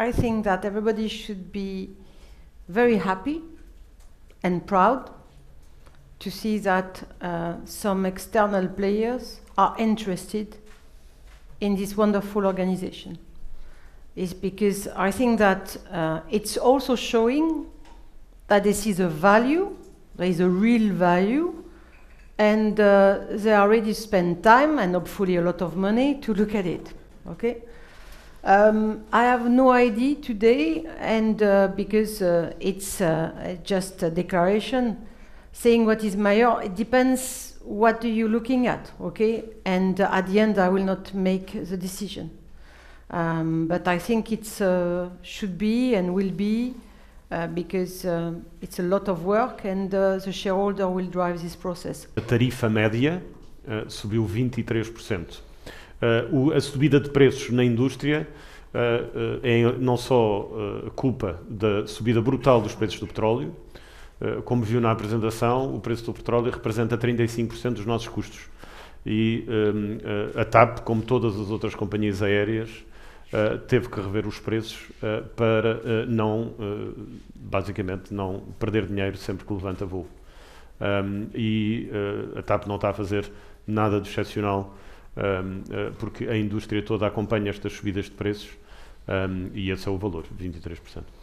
I think that everybody should be very happy and proud to see that some external players are interested in this wonderful organization. It's because I think that it's also showing that this is a value, there is a real value, and they already spend time and hopefully a lot of money to look at it. Okay? I have no idea today, and because it's just a declaration saying what is mayor, it depends what you're looking at, okay? And at the end, I will not make the decision. But I think it should be and will be, because it's a lot of work, and the shareholder will drive this process. A tarifa média subiu 23%. A subida de preços na indústria é não só culpa da subida brutal dos preços do petróleo, como viu na apresentação, o preço do petróleo representa 35% dos nossos custos. E a TAP, como todas as outras companhias aéreas, teve que rever os preços para basicamente não perder dinheiro sempre que levanta voo. A TAP não está a fazer nada de excepcional, porque a indústria toda acompanha estas subidas de preços, e esse é o valor, 23%.